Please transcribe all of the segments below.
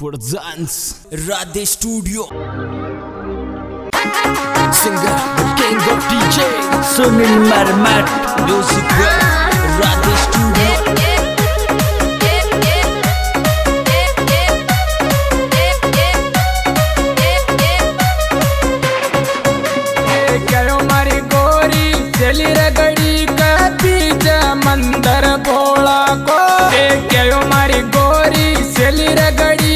Radhe studio singer king of DJ Sunil मरमत music Radhe studio करो मारी गोरी चली रगड़ी का बीच मंदर भोला को करो मारी गोरी चली रगड़ी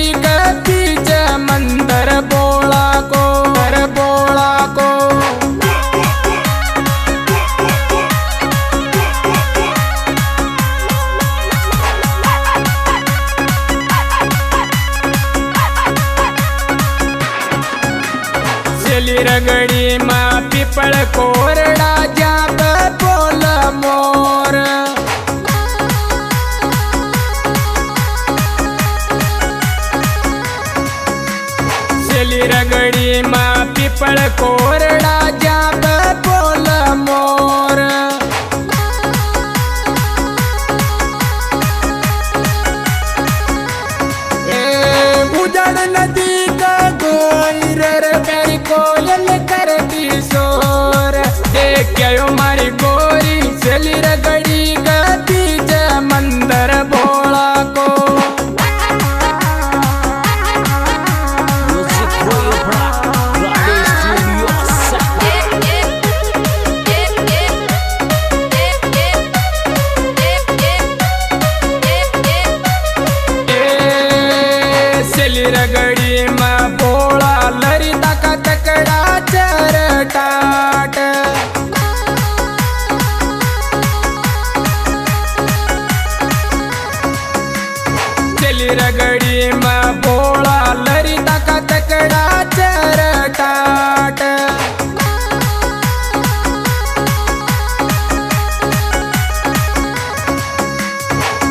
रगड़ी माँ पीपल कोरड़ा जाप बोल मोर चली रगड़ी माँ पीपल कोरड़ा जाप बोल मोर उजड़ नदी का गोईर कोयल करती शोर देखो मारी गोरी चली रगड़ी का बीच मंदर भोला को चली रगड़ी माँ भोला लरी का तकड़ा चरटाट चली रगड़ी माँ भोला लरी का तकड़ा चरटाट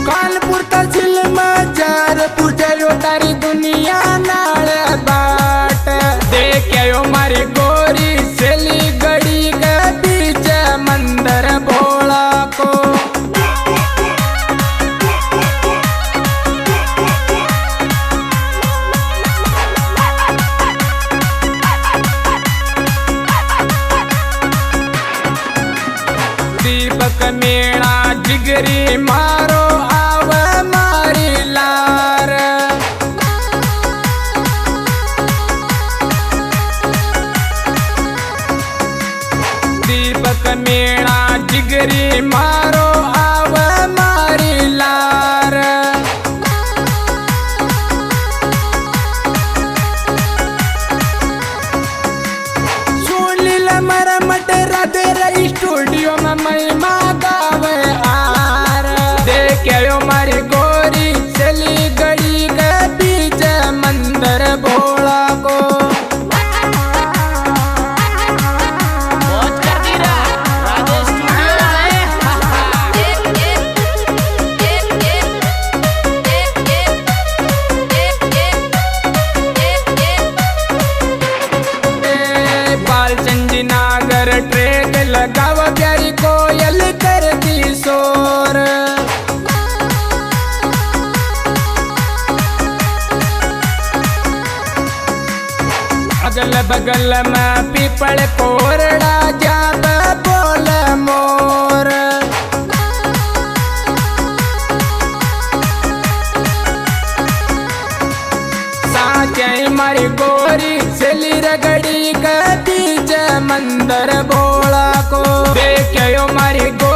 कानपुर तहसील में चारपुर जायो तारी दुनिया नाल बाट देखो मारी गोरी चली गड़ी के बीच मंदर भोला को दीपक मेला जिगरी मारो आव मारी लार दीपक मेला जिगरी मारो आव मारी लार सुनील मरमत राधे स्टूडियो में महिमा गावे आर देखो मारी गोरी चली गड़ी के बीच मंदर भोला को ट्रेक लगाव प्यारी कोयल करती शोर अगल बगल में पीपल कोरड़ा जाप बोल मोर साँचे मारी गोरी चली रगड़ी का बीच मंदर भोला को देखो मारी